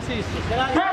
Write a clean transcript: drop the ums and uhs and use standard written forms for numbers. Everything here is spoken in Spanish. basis.